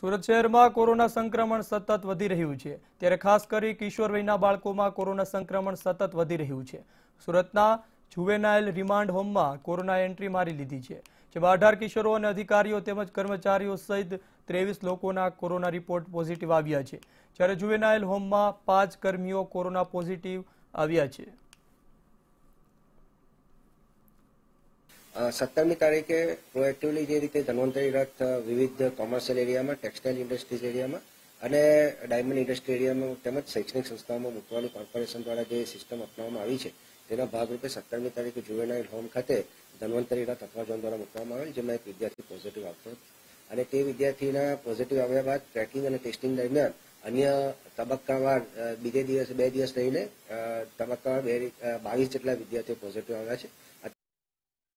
सूरत शहर में कोरोना संक्रमण सतत वधी रह्यु छे त्यारे खास करी किशोर वयना बाळकोमां कोरोना संक्रमण सतत वधी रह्यु छे। सूरतना जुवेनाइल रिमांड होम में कोरोना एंट्री मारी लीधी छे जेमां 18 किशोरो अने अधिकारीओ तेमज कर्मचारीओ सहित 23 लोकोना कोरोना रिपोर्ट पॉजिटिव आव्या छे त्यारे जुवेनाइल होम में 5 कर्मीओ कोरोना पॉजिटिव आव्या छे। 17मी तारीखे प्रोएक्टिवली जे रीते धन्वंतरी रथ विविध कॉमर्शियल एरिया में, टेक्सटाइल इंडस्ट्रीज एरिया में अने डायमंड इंडस्ट्री एरिया में तेमज शैक्षणिक संस्थाओं में मूकवानी कॉर्पोरेशन द्वारा जो सीस्टम अपनावामां आवी छे तेना भागरूपे 17मी तारीखे जुवेनाइल होम खाते धन्वंतरी रथ अथवा द्वारा मूकवामां आवेल जेमां एक विद्यार्थी पॉजिटिव आवतो अने ते विद्यार्थीना पॉजिटिव आव्या बाद ट्रेकिंग अने टेस्टिंग दरमियान अन्य तबक्कावार बीजे दिवसे 2 दिवस रहीने तबक्कावार 22 જેટલા विद्यार्थी पॉजिटिव आव्या छे।